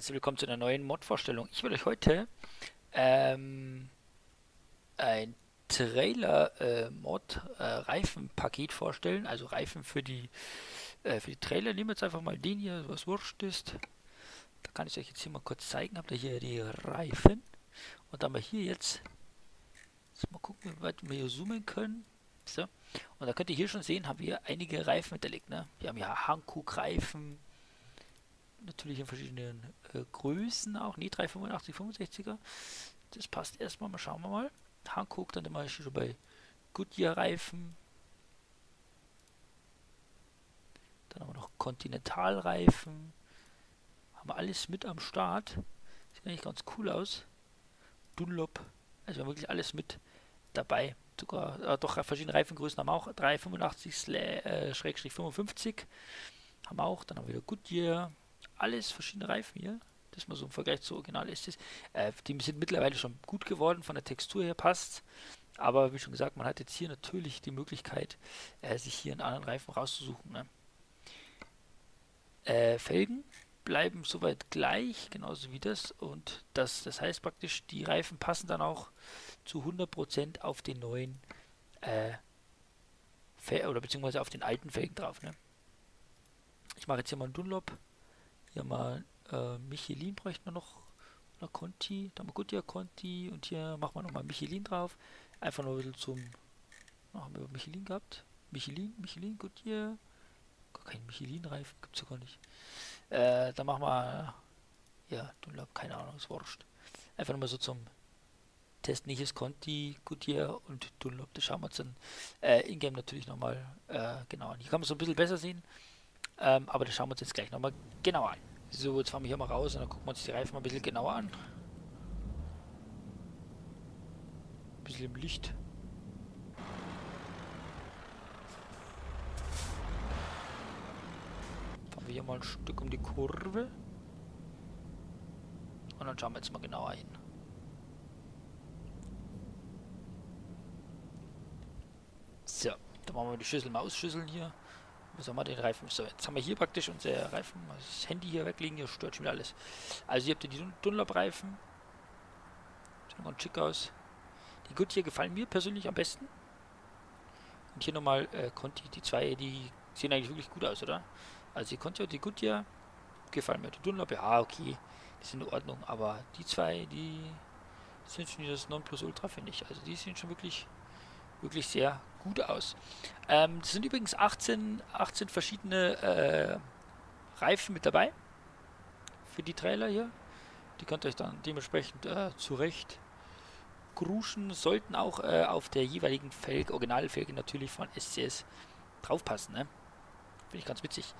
Herzlich willkommen zu einer neuen Mod-Vorstellung. Ich will euch heute ein Trailer-Mod-Reifenpaket vorstellen. Also Reifen für die Trailer. Nehmen wir jetzt einfach mal den hier, was wurscht ist. Da kann ich euch jetzt hier mal kurz zeigen. Habt ihr hier die Reifen. Und dann haben wir hier jetzt mal gucken, wie weit wir hier zoomen können. So. Und da könnt ihr hier schon sehen, haben wir einige Reifen hinterlegt. Ne? Wir haben hier Hankook-Reifen. Natürlich in verschiedenen Größen auch. Nee, 385, 65er. Das passt erstmal. Mal schauen wir mal. Hankook, dann immer schon bei Goodyear Reifen. Dann haben wir noch Continental Reifen. Haben wir alles mit am Start. Sieht eigentlich ganz cool aus. Dunlop. Also wir haben wirklich alles mit dabei. Sogar doch verschiedene Reifengrößen haben wir auch. 385-55 haben wir auch. Dann haben wir wieder Goodyear. Alles verschiedene Reifen hier, das mal so im Vergleich zu Original ist es. Die sind mittlerweile schon gut geworden, von der Textur her passt. Aber wie schon gesagt, man hat jetzt hier natürlich die Möglichkeit, sich hier einen anderen Reifen rauszusuchen. Ne? Felgen bleiben soweit gleich, genauso wie das. Und das heißt praktisch, die Reifen passen dann auch zu 100% auf den neuen oder beziehungsweise auf den alten Felgen drauf. Ne? Ich mache jetzt hier mal einen Dunlop. Hier mal Michelin bräuchten wir noch, oder Conti, da haben wir Goodyear Conti und hier machen wir nochmal Michelin drauf, einfach nur ein bisschen zum, haben wir Michelin gehabt, Michelin, Goodyear, gar kein Michelin-Reifen, gibt's ja gar nicht, da machen wir, ja, Dunlop, keine Ahnung, ist wurscht, einfach nur mal so zum Testen, nicht ist Conti, Goodyear und Dunlop, das schauen wir uns dann in-game natürlich nochmal genau an, hier kann man es so ein bisschen besser sehen, aber das schauen wir uns jetzt gleich nochmal genauer an. So, jetzt fahren wir hier mal raus und dann gucken wir uns die Reifen mal ein bisschen genauer an. Ein bisschen im Licht. Fahren wir hier mal ein Stück um die Kurve. Und dann schauen wir jetzt mal genauer hin. So, dann machen wir die Schüssel mal ausschüsseln hier. So, mal den Reifen. So, jetzt haben wir hier praktisch unser Reifen, das Handy hier weglegen, hier stört schon wieder alles. Also hier habt ihr die Dunlop-Reifen. Sieht ganz schick aus. Die Goodyear gefallen mir persönlich am besten. Und hier nochmal Conti, die zwei, die sehen eigentlich wirklich gut aus, oder? Also die Conti und die Goodyear gefallen mir. Die Dunlop, ja okay, die sind in Ordnung, aber die zwei, die sind schon das Nonplusultra, finde ich. Also die sehen schon wirklich sehr gut aus. Es sind übrigens 18 verschiedene Reifen mit dabei für die Trailer hier. Die könnt ihr euch dann dementsprechend zurecht gruschen. Sollten auch auf der jeweiligen Felge, Originalfelge natürlich von SCS draufpassen. Ne? Finde ich ganz witzig.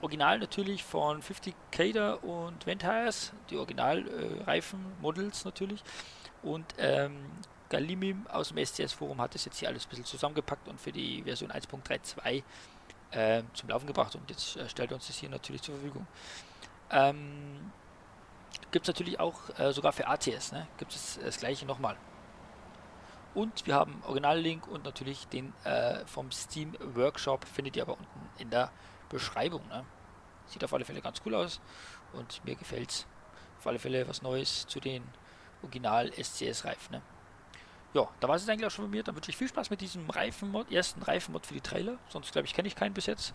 Original natürlich von 50keda und Ventyres, die Original-Reifen-Models natürlich. Und Galimim aus dem SCS-Forum hat das jetzt hier alles ein bisschen zusammengepackt und für die Version 1.32 zum Laufen gebracht. Und jetzt stellt uns das hier natürlich zur Verfügung. Gibt es natürlich auch sogar für ATS, ne? Gibt es das gleiche nochmal. Und wir haben Original-Link und natürlich den vom Steam-Workshop, findet ihr aber unten in der Beschreibung. Ne? Sieht auf alle Fälle ganz cool aus und mir gefällt es. Auf alle Fälle was Neues zu den Original-SCS-Reifen. Ne? Ja, da war es eigentlich auch schon von mir. Dann wünsche ich viel Spaß mit diesem Reifenmod, ersten Reifenmod für die Trailer. Sonst, glaube ich, kenne ich keinen bis jetzt.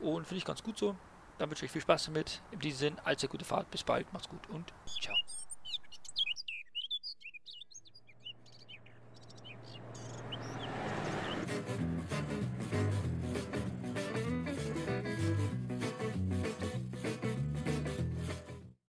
Und finde ich ganz gut so. Dann wünsche ich viel Spaß damit. In diesem Sinne, allzeit gute Fahrt. Bis bald. Macht's gut und ciao.